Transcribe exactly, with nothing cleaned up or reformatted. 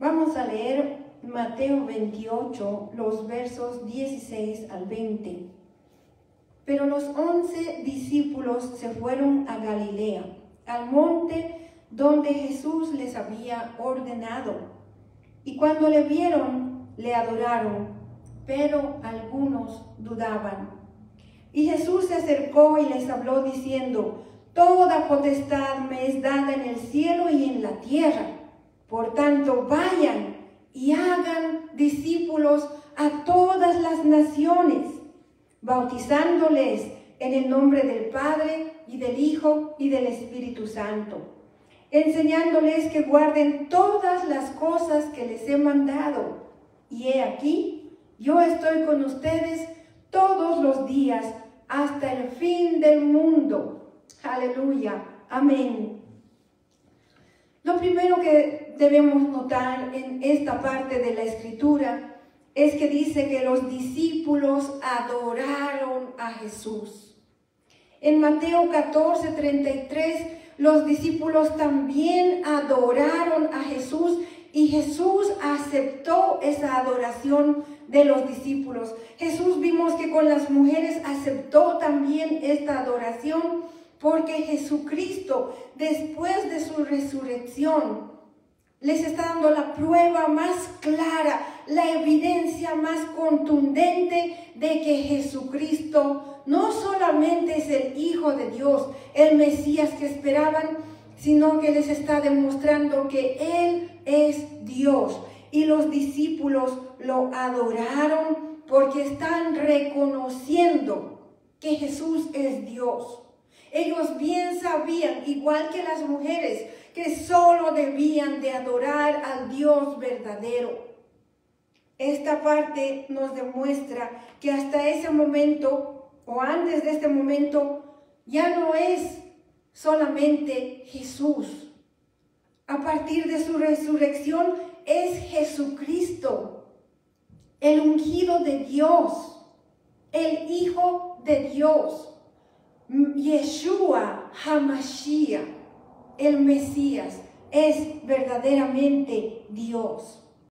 Vamos a leer Mateo veintiocho, los versos dieciséis al veinte. Pero los once discípulos se fueron a Galilea, al monte donde Jesús les había ordenado. Y cuando le vieron, le adoraron, pero algunos dudaban. Y Jesús se acercó y les habló diciendo: Toda potestad me es dada en el cielo y en la tierra. Por tanto, vayan y hagan discípulos a todas las naciones, bautizándoles en el nombre del Padre y del Hijo y del Espíritu Santo, enseñándoles que guarden todas las cosas que les he mandado. Y he aquí, yo estoy con ustedes todos los días hasta el fin del mundo. Aleluya. Amén. Lo primero que debemos notar en esta parte de la Escritura es que dice que los discípulos adoraron a Jesús. En Mateo catorce, treinta y tres, los discípulos también adoraron a Jesús y Jesús aceptó esa adoración de los discípulos. Jesús vimos que con las mujeres aceptó también esta adoración, porque Jesucristo, después de su resurrección, les está dando la prueba más clara, la evidencia más contundente de que Jesucristo no solamente es el Hijo de Dios, el Mesías que esperaban, sino que les está demostrando que Él es Dios. Y los discípulos lo adoraron porque están reconociendo que Jesús es Dios. Ellos bien sabían, igual que las mujeres, que solo debían de adorar al Dios verdadero. Esta parte nos demuestra que hasta ese momento, o antes de este momento, ya no es solamente Jesús. A partir de su resurrección es Jesucristo, el ungido de Dios, el Hijo de Dios. Yeshua Hamashiach, el Mesías, es verdaderamente Dios.